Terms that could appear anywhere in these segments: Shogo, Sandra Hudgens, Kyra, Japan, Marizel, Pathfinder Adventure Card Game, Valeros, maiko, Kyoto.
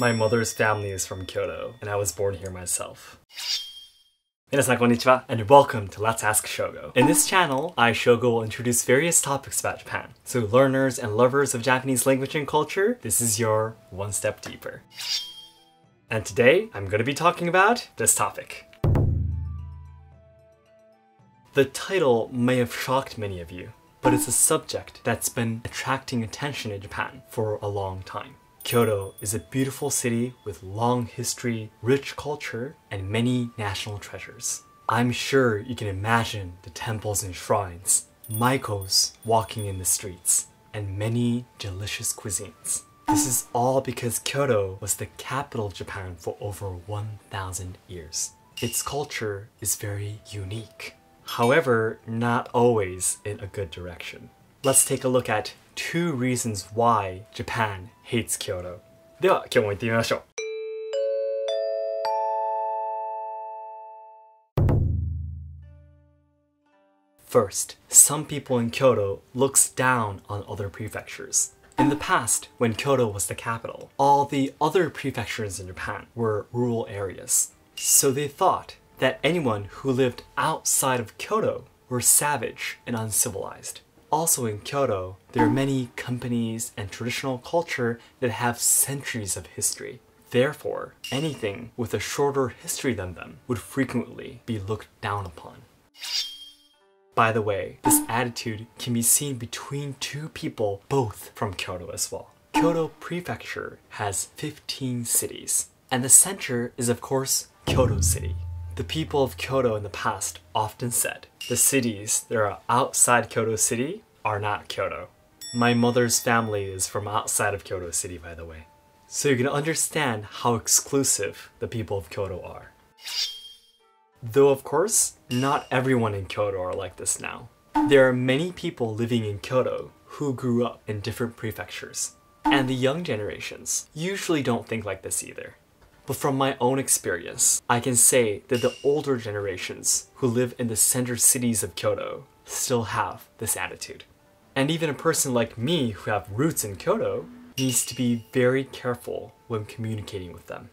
My mother's family is from Kyoto, and I was born here myself. Minasan konnichiwa, and welcome to Let's Ask Shogo. In this channel, I, Shogo, will introduce various topics about Japan. So learners and lovers of Japanese language and culture, this is your one step deeper. And today, I'm going to be talking about this topic. The title may have shocked many of you, but it's a subject that's been attracting attention in Japan for a long time. Kyoto is a beautiful city with long history, rich culture, and many national treasures. I'm sure you can imagine the temples and shrines, maikos walking in the streets, and many delicious cuisines. This is all because Kyoto was the capital of Japan for over 1,000 years. Its culture is very unique. However, not always in a good direction. Let's take a look at two reasons why Japan hates Kyoto. では、今日も行ってみましょう。First, some people in Kyoto looks down on other prefectures. In the past, when Kyoto was the capital, all the other prefectures in Japan were rural areas. So they thought that anyone who lived outside of Kyoto were savage and uncivilized. Also in Kyoto, there are many companies and traditional culture that have centuries of history. Therefore, anything with a shorter history than them would frequently be looked down upon. By the way, this attitude can be seen between two people, both from Kyoto as well. Kyoto Prefecture has 15 cities, and the center is of course Kyoto City. The people of Kyoto in the past often said, the cities that are outside Kyoto City are not Kyoto. My mother's family is from outside of Kyoto City, by the way. So you can understand how exclusive the people of Kyoto are. Though of course, not everyone in Kyoto are like this now. There are many people living in Kyoto who grew up in different prefectures. And the young generations usually don't think like this either. But from my own experience, I can say that the older generations who live in the center cities of Kyoto still have this attitude. And even a person like me who have roots in Kyoto needs to be very careful when communicating with them.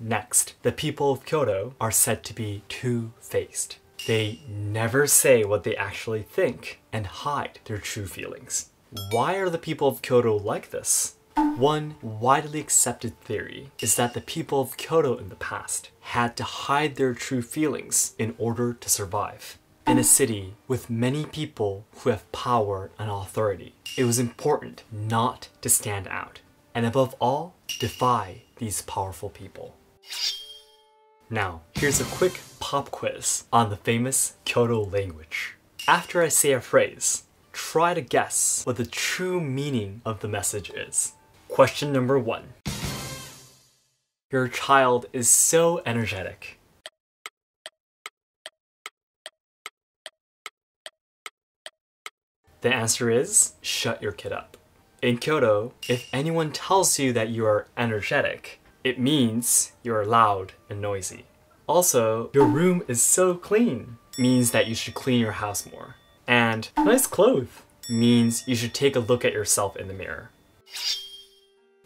Next, the people of Kyoto are said to be two-faced. They never say what they actually think and hide their true feelings. Why are the people of Kyoto like this? One widely accepted theory is that the people of Kyoto in the past had to hide their true feelings in order to survive. In a city with many people who have power and authority, it was important not to stand out, and above all, defy these powerful people. Now, here's a quick pop quiz on the famous Kyoto language. After I say a phrase, try to guess what the true meaning of the message is. Question number 1. Your child is so energetic. The answer is, shut your kid up. In Kyoto, if anyone tells you that you are energetic, it means you are loud and noisy. Also, your room is so clean means that you should clean your house more. And nice clothes means you should take a look at yourself in the mirror.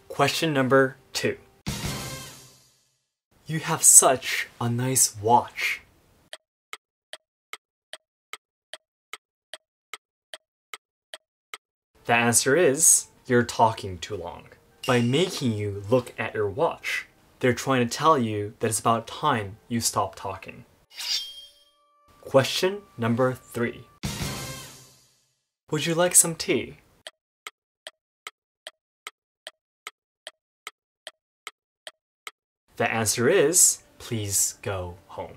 Question number 2. You have such a nice watch. The answer is, you're talking too long. By making you look at your watch, they're trying to tell you that it's about time you stop talking. Question number 3. Would you like some tea? The answer is, please go home.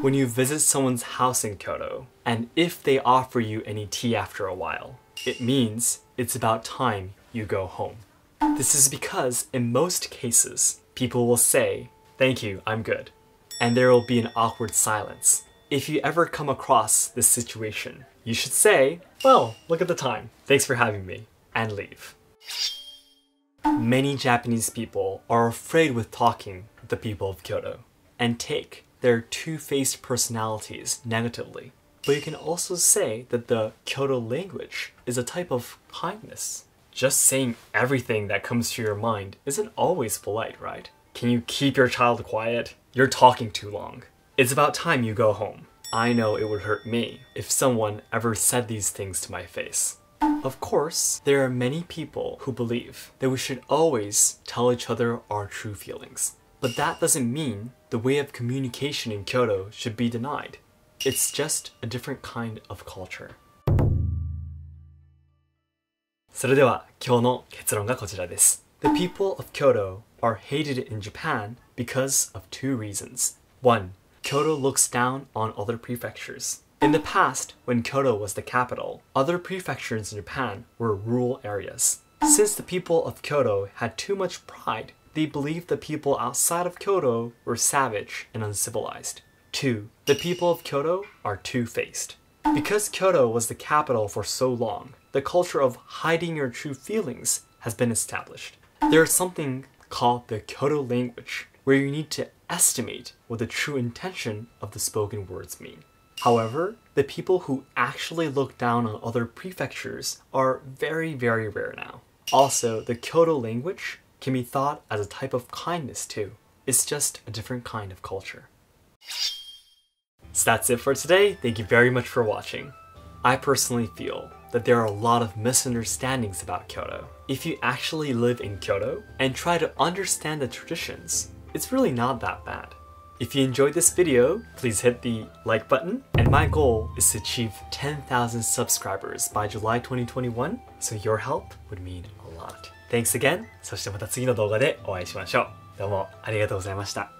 When you visit someone's house in Kyoto, and if they offer you any tea after a while, it means it's about time you go home. This is because in most cases, people will say, thank you, I'm good. And there will be an awkward silence. If you ever come across this situation, you should say, well, look at the time, thanks for having me, and leave. Many Japanese people are afraid with talking with the people of Kyoto and take their two-faced personalities negatively. But you can also say that the Kyoto language is a type of kindness. Just saying everything that comes to your mind isn't always polite, right? Can you keep your child quiet? You're talking too long. It's about time you go home. I know it would hurt me if someone ever said these things to my face. Of course, there are many people who believe that we should always tell each other our true feelings. But that doesn't mean the way of communication in Kyoto should be denied. It's just a different kind of culture. それでは今日の結論がこちらです。The people of Kyoto are hated in Japan because of two reasons. One, Kyoto looks down on other prefectures. In the past, when Kyoto was the capital, other prefectures in Japan were rural areas. Since the people of Kyoto had too much pride, they believed the people outside of Kyoto were savage and uncivilized. Two, the people of Kyoto are two-faced. Because Kyoto was the capital for so long, the culture of hiding your true feelings has been established. There is something called the Kyoto language, where you need to estimate what the true intention of the spoken words mean. However, the people who actually look down on other prefectures are very, very rare now. Also, the Kyoto language can be thought as a type of kindness too. It's just a different kind of culture. So that's it for today. Thank you very much for watching. I personally feel that there are a lot of misunderstandings about Kyoto. If you actually live in Kyoto and try to understand the traditions, it's really not that bad. If you enjoyed this video, please hit the like button. And my goal is to achieve 10,000 subscribers by July 2021, so your help would mean a lot. Thanks again. そしてまた次の動画でお会いしましょう。どうもありがとうございました。